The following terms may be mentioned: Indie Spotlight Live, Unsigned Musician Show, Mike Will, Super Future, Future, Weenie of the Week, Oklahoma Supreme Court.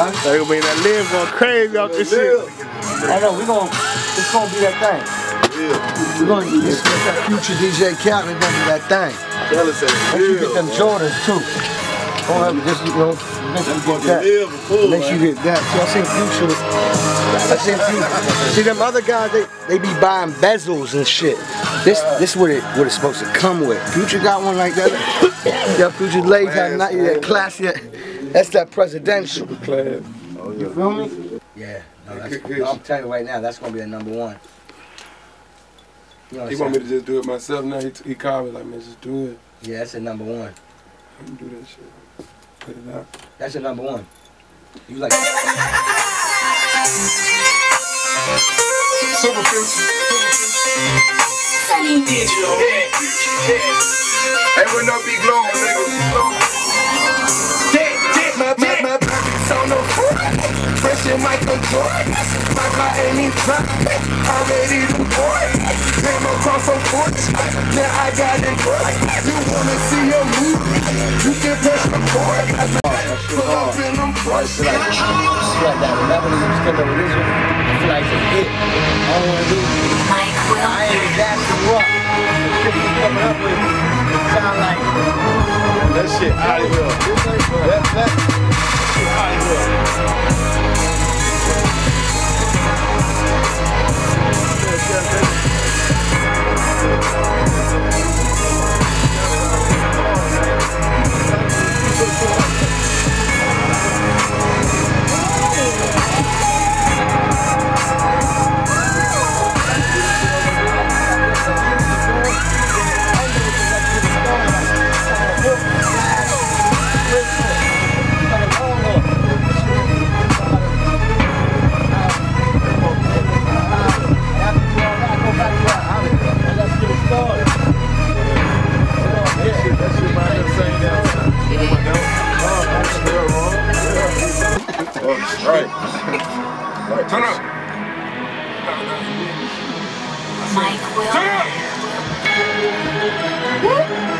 man. They gonna be that live going crazy off this shit. I know, it's gonna be that thing. Yeah. We're gonna get that future DJ Calvin gonna be that thing. Unless you get them Jordans too. Unless you get that. So I seen Future. See them other guys, they be buying bezels and shit. This what it's supposed to come with. Future got one like that. Your Future legs have not yet class yet. That's that presidential. You feel me? Yeah. I'm telling you right now, that's gonna be a #1. You know what he want me to just do it myself now. He called me like, man, just do it. Yeah, that's a #1. Let me do that shit. Put it out. That's your #1. You like Super Future. Digital. Hey, we're not big long, niggas. My pockets on the floor. Fresh in my control, my car ain't even dropped, already the boy, came across some porch, then I got it work. You wanna see a movie, you can press record, pull up in them porches. I feel like that, whenever you skip a religion, I feel like it's it, I don't wanna do it. Mike Will. I ain't that to rock, the shit you coming up with, it sound like that shit out of here, that shit out of here. Alright, turn up! Mike Will. Turn up! Woo!